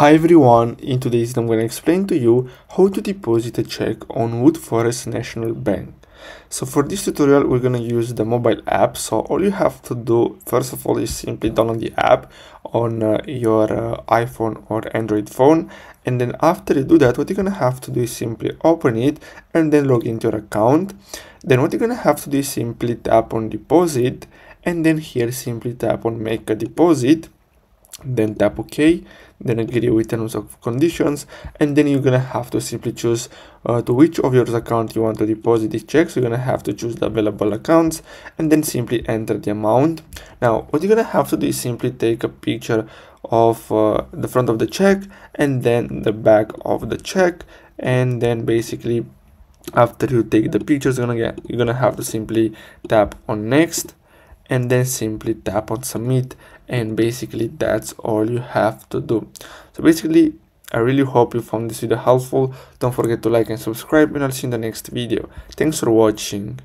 Hi everyone, in today's video I'm going to explain to you how to deposit a check on Woodforest National Bank. So for this tutorial we're going to use the mobile app, so all you have to do first of all is simply download the app on your iPhone or Android phone, and then after you do that what you're going to have to do is simply open it and then log into your account. Then what you're going to have to do is simply tap on deposit, and then here simply tap on make a deposit, then tap OK, then agree with terms of conditions, and then you're gonna have to simply choose to which of your account you want to deposit the check. So you're gonna have to choose the available accounts and then simply enter the amount. Now what you're gonna have to do is simply take a picture of the front of the check and then the back of the check, and then basically after you take the pictures you're gonna have to simply tap on next and then simply tap on submit, and basically that's all you have to do. So basically I really hope you found this video helpful. Don't forget to like and subscribe, and I'll see you in the next video. Thanks for watching.